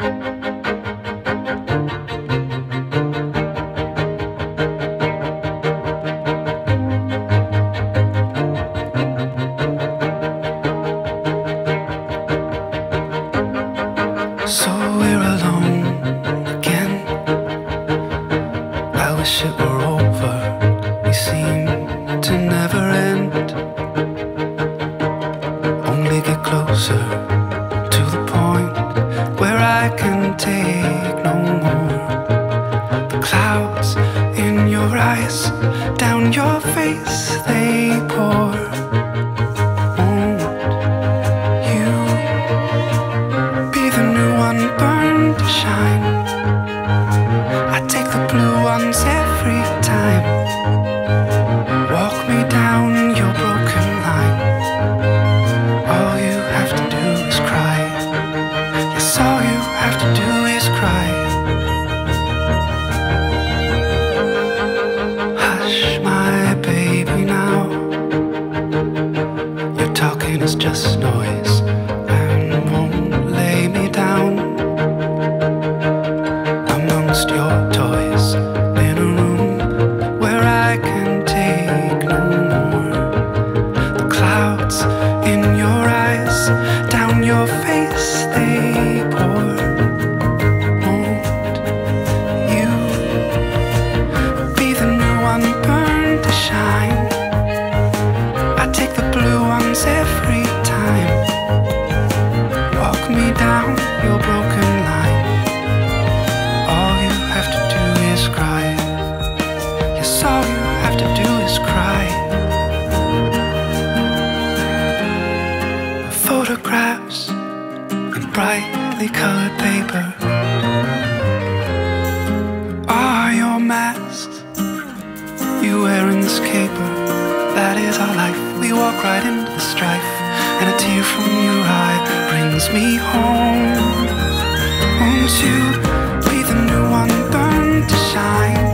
So we're alone again. I wish it were over. We seem to never end. Only get closer to the point where I can take no more. The clouds in your eyes, down your face they pour. Every time, walk me down your broken line. All you have to do is cry. Yes, all you have to do is cry. Hush, my baby, now. Your talking is just noise and won't lay me down amongst your toys. Down your face they pour. Won't you be the new one burned to shine? I take the blue ones every time. Walk me down your broken line. All you have to do is cry. Yes, all you have to do is cry. Photographs and brightly colored paper are your masks you wear in this caper. That is our life. We walk right into the strife, and a tear from your eye brings me home. Won't you be the new one burned to shine?